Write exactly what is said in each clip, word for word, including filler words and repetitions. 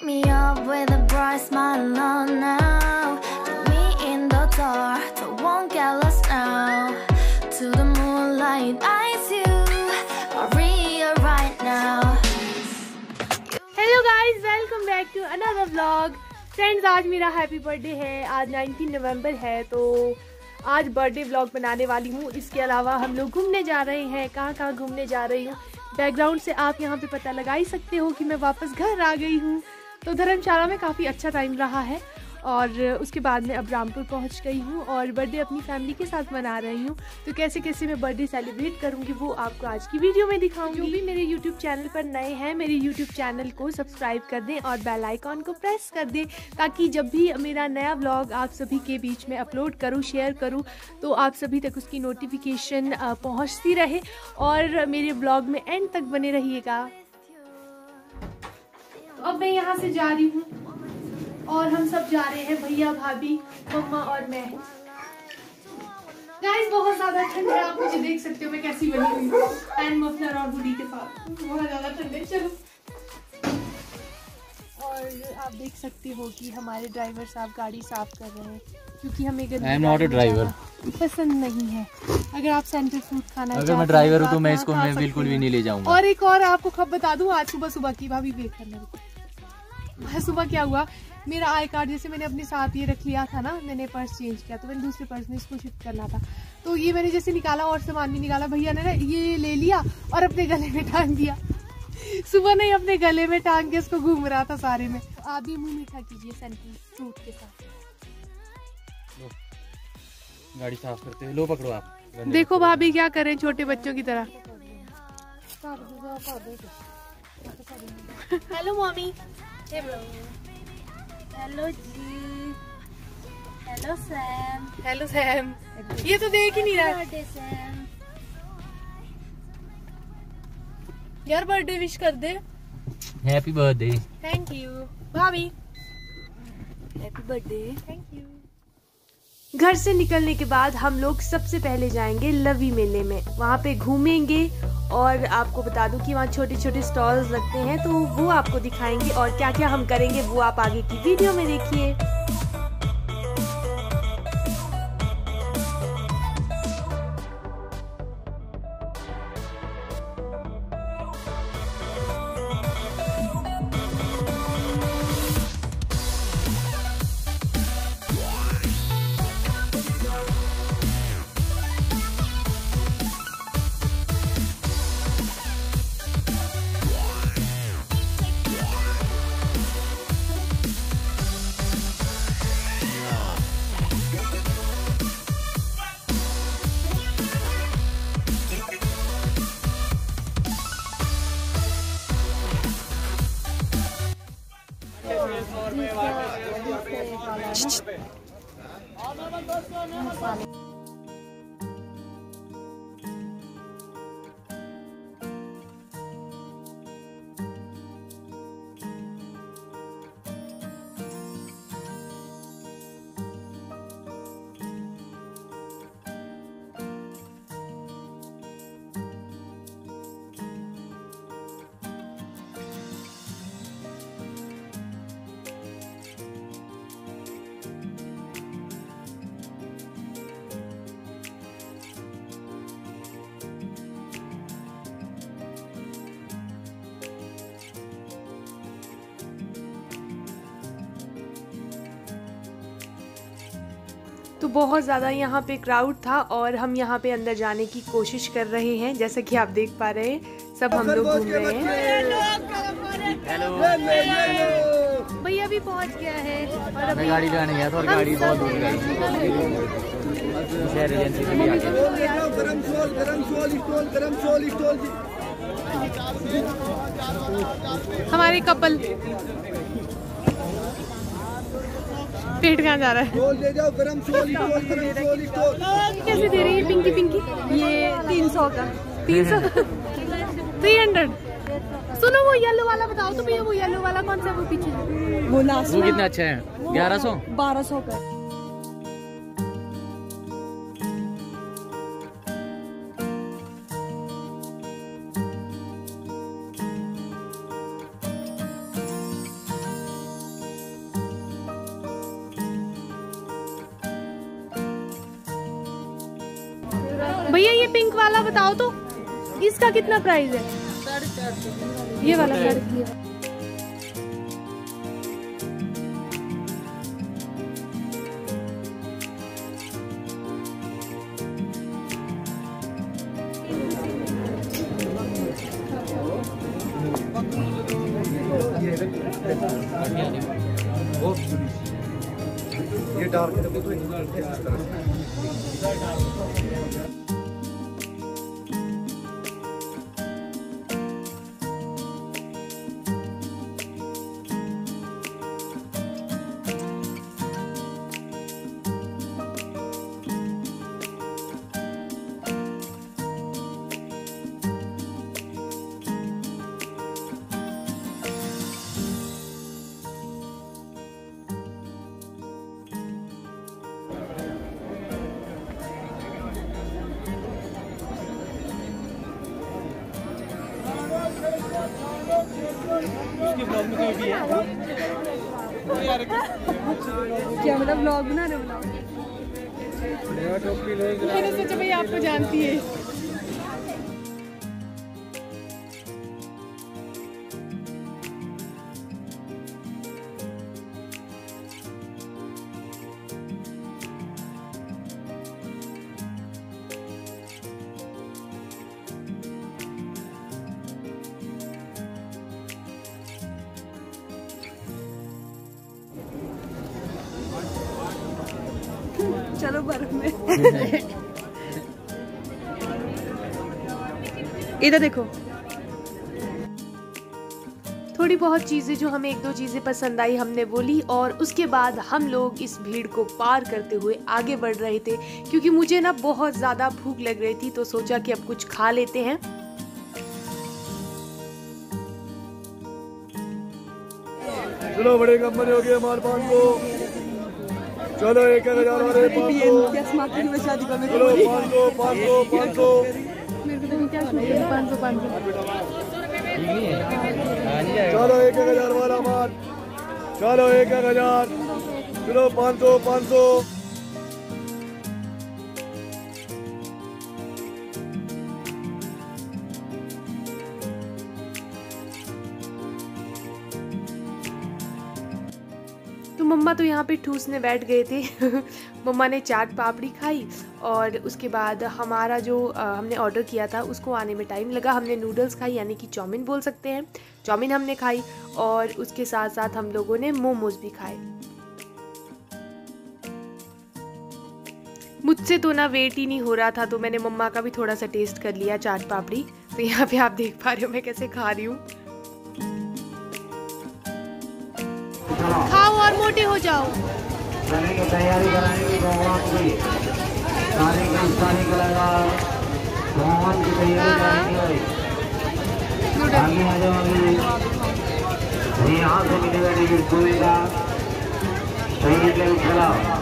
Wake me up with a bright smile on now. Put me in the dark, so I won't get lost now. To the moonlight, eyes you, Maria right now. Hello guys, welcome back to another vlog. Friends आज मेरा happy birthday है, आज उन्नीस नवंबर है तो आज birthday vlog बनाने वाली हूँ। इसके अलावा हम लोग घूमने जा रहे हैं, कहाँ कहाँ घूमने जा रही हूँ बैकग्राउंड से आप यहाँ पे पता लगा ही सकते हो कि मैं वापस घर आ गई हूँ। तो धर्मशाला में काफ़ी अच्छा टाइम रहा है और उसके बाद मैं अब रामपुर पहुँच गई हूँ और बर्थडे अपनी फैमिली के साथ मना रही हूँ। तो कैसे कैसे मैं बर्थडे सेलिब्रेट करूँगी वो आपको आज की वीडियो में दिखाऊँगी। जो भी मेरे यूट्यूब चैनल पर नए हैं मेरे यूट्यूब चैनल को सब्सक्राइब कर दें और बेल आइकॉन को प्रेस कर दें ताकि जब भी मेरा नया व्लॉग आप सभी के बीच में अपलोड करूँ, शेयर करूँ तो आप सभी तक उसकी नोटिफिकेशन पहुँचती रहे। और मेरे व्लॉग में एंड तक बने रहिएगा। अब मैं यहाँ से जा रही हूँ और हम सब जा रहे हैं, भैया भाभी मम्मा और मैं। गाइस बहुत ज़्यादा ठंड है, आप मुझे देख सकते हो मैं कैसी बनी हुई हूँ एंड मफलर और हुडी के साथ। बहुत ज़्यादा ठंड है, चलो। और आप देख सकते हो कि हमारे ड्राइवर साहब गाड़ी साफ कर रहे हैं क्योंकि हमें I am not a driver पसंद नहीं है। अगर आप सेंटर फूड खाना अगर मैं ड्राइवर हूँ तो मैं इसको मैं बिल्कुल भी नहीं ले जाऊँगा। और एक और आपको खब बता दूँ, आज सुबह सुबह की भाभी वेट करना, सुबह क्या हुआ मेरा आई कार्ड जैसे मैंने अपने साथ ये रख लिया था ना, मैंने पर्स चेंज किया तो मैंने दूसरे पर्स में इसको शिफ्ट करना था तो ये मैंने जैसे निकाला और सामान भी निकाला, भैया ने ना ये ले लिया और अपने गले में टांग दिया। सुबह नहीं अपने गले में टांग के इसको घूम रहा था सारे में। आप भी मुँह मीठा कीजिए सेंटी फ्रूट के साथ। गाड़ी साफ करते हैं, लो पकड़ो आप। देखो भाभी क्या करें छोटे बच्चों की तरह। हेलो मम्मी, हेलो जी, हेलो सैम, हेलो सैम। ये तो देख ही नहीं रहा यार। बर्थडे विश कर दे। Happy birthday. थैंक यू भाभी। Happy birthday. Thank you. घर से निकलने के बाद हम लोग सबसे पहले जाएंगे लवी मेले में, वहाँ पे घूमेंगे और आपको बता दूं कि वहाँ छोटे छोटे स्टॉल्स लगते हैं तो वो आपको दिखाएंगे और क्या क्या हम करेंगे वो आप आगे की वीडियो में देखिए। तो बहुत ज़्यादा यहाँ पे क्राउड था और हम यहाँ पे अंदर जाने की कोशिश कर रहे हैं। जैसा कि आप देख पा रहे हैं सब हम लोग घूम रहे हैं। भैया भी पहुँच गया है और अभी गाड़ी जाने गया था और गाड़ी बहुत दूर गई। हमारे कपल पेट कहाँ जा रहा है? टोल दे जाओ, गरम टोल, टोल, गरम टोल, टोल। कैसे दे रही है पिंकी पिंकी? ये तीन सौ का, तीन सौ, थ्री हंड्रेड। सुनो वो येलो वाला बताओ तो भैया, वो येलो वाला कौन सा? वो पीछे वो लास्ट वो कितना अच्छा है? ग्यारह सौ, बारह सौ का। पिंक वाला बताओ तो, इसका कितना प्राइस है? साढ़े चार सौ। ये वाला साढ़े तीन। ये डार्क है तो इस तरह से। क्या मतलब ब्लॉग बना रहे हो? मैंने सोचा भाई आपको जानती है। चलो बर्फ में इधर देखो, थोड़ी बहुत चीजें जो हमें एक दो चीजें पसंद आई हमने वो ली और उसके बाद हम लोग इस भीड़ को पार करते हुए आगे बढ़ रहे थे क्योंकि मुझे ना बहुत ज्यादा भूख लग रही थी तो सोचा कि अब कुछ खा लेते हैं। चलो बड़े कंपनी हो गए हमारे पास को। चलो एक है शादी करने के लिए चलो एक हजार वाला माल, चलो एक हजार, चलो पाँच सौ पाँच सौ। मम्मा तो यहाँ पे ठूसने बैठ गए थे मम्मा ने चाट पापड़ी खाई और उसके बाद हमारा जो आ, हमने ऑर्डर किया था उसको आने में टाइम लगा। हमने नूडल्स खाई यानी कि चाउमीन बोल सकते हैं, चाउमीन हमने खाई और उसके साथ साथ हम लोगों ने मोमोज़ भी खाए। मुझसे तो ना वेट ही नहीं हो रहा था तो मैंने मम्मा का भी थोड़ा सा टेस्ट कर लिया चाट पापड़ी। तो यहाँ पर आप देख पा रहे हो मैं कैसे खा रही हूँ। और मोटे हो जाओ। तैयारी कराएंगे भगवान की, सारे सारे भगवान की तैयारी आगे आ जाओगे। यहाँ से मिलेगा टिकट, खुलेगा सही के खिलाफ।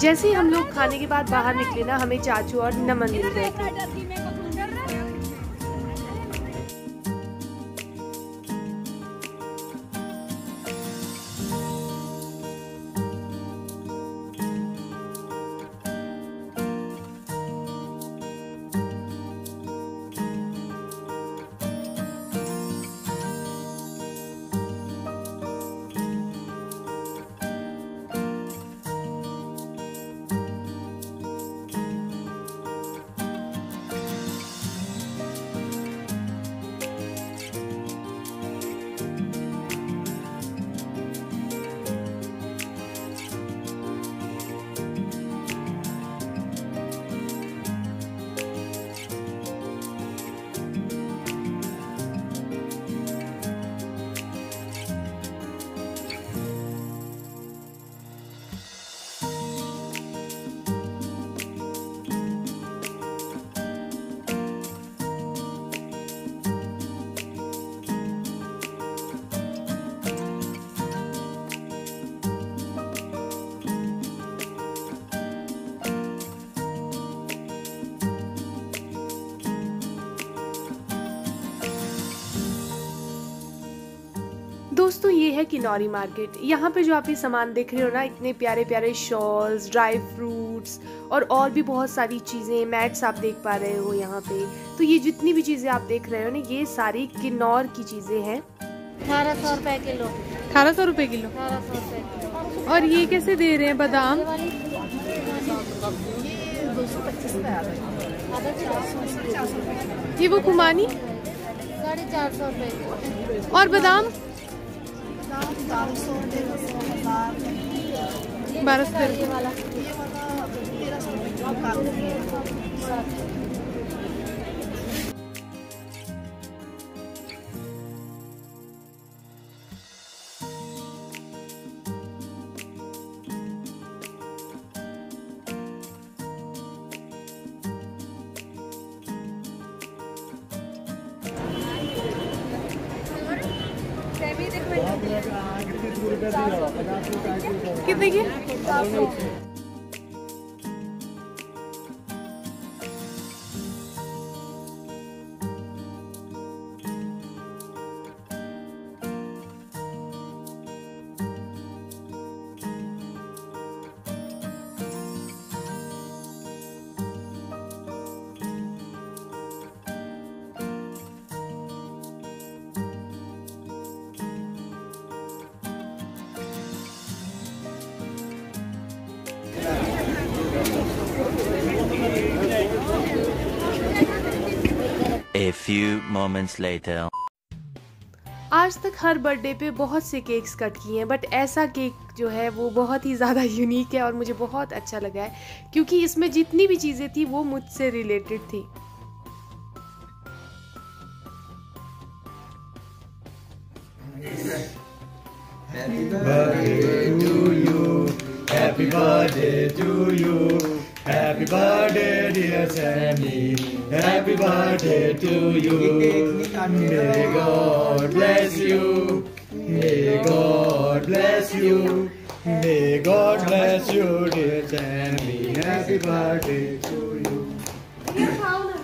जैसे ही हम लोग खाने के बाद बाहर निकले ना हमें चाचू और नमन मिल गए थे। दोस्तों ये है किनौरी मार्केट। यहाँ पे जो आप ये सामान देख रहे हो ना, इतने प्यारे प्यारे शॉल्स, ड्राई फ्रूट्स और और भी बहुत सारी चीज़ें, मैट्स आप देख पा रहे हो यहाँ पे। तो ये जितनी भी चीज़ें आप देख रहे हो ना, ये सारी किन्नौर की चीज़ें हैं। अठारह सौ रुपये किलो। अठारह सौ रुपये किलो। और ये कैसे दे रहे हैं बादाम? ये वो खुमानी साढ़े चार सौ रुपये। और बादाम बारह सौ वाला। कितने की? A few moments later. आज तक हर बर्थडे पे बहुत से केक्स कट किए हैं, बट ऐसा केक जो है वो बहुत ही ज़्यादा यूनिक है और मुझे बहुत अच्छा लगा है, क्योंकि इसमें जितनी भी चीज़ें थी वो मुझसे रिलेटेड थी। Happy birthday to you, happy birthday to you. Happy birthday dear Sammy, happy birthday to you. May God bless you, may God bless you, may God bless you dear Sammy, happy birthday to you. ये खाओ ना,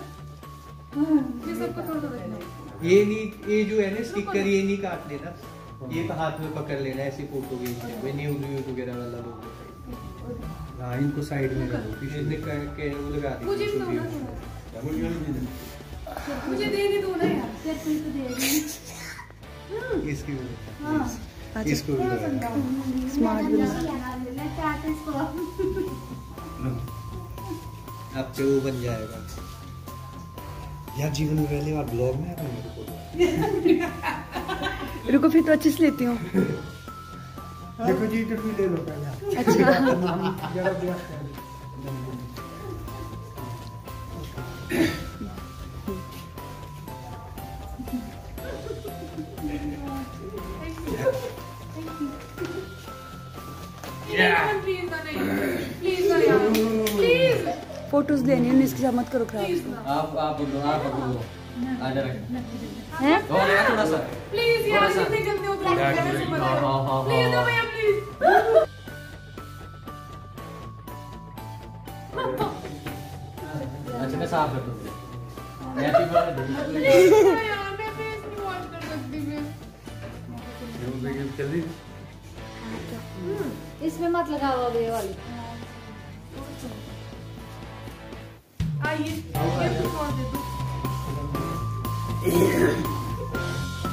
ये सबको तोड़ दो। ये नहीं, ये जो है ना स्टिकर, ये नहीं काट देना, ये हाथ में पकड़ लेना, ऐसी फोटो खींचना, ये न्यू न्यू वगैरह वाला लोग हाँ, इनको साइड में रखो। पीछे के वो लगा दी। मुझे भी दो ना, मुझे दे दे दो ना यार, सेट पे तो दे दे। इसकी भी हां, इसको भी स्मार्ट बना लेना, चाट इसको अब तो बन जाएगा यार। जीवन में पहली बार ब्लॉग में आया मेरे को। रुको फिर तो अच्छे से लेती हूं। देखो जी, तो ले लो पहले। अच्छा फोटोज लेनी है, इसकी जमात करो खराब। आप आप आप आजा हैं थोड़ा सा प्लीज यार, इतने जल्दी उतर से मत प्लीज दो भैया प्लीज। अच्छा मैं साफ कर दूंगी। हैप्पी बर्थडे यार, मैं फेस नहीं वॉश कर सकती मैं। ये जल्दी इसमें मत लगाओ ये वाली। आइए ये तो छोड़ दे दो।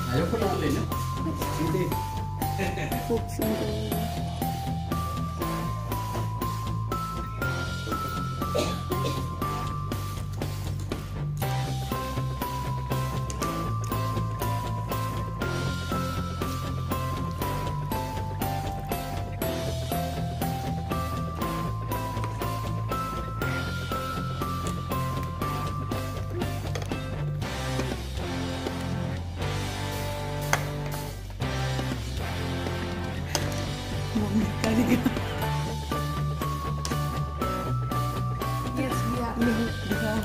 आयो को डाल लेना सीधे। Yes, we are. No, we are.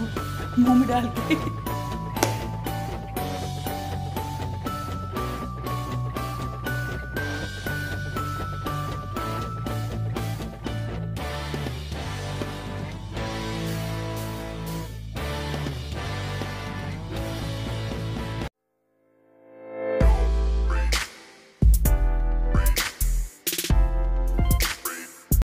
Mom, डाल के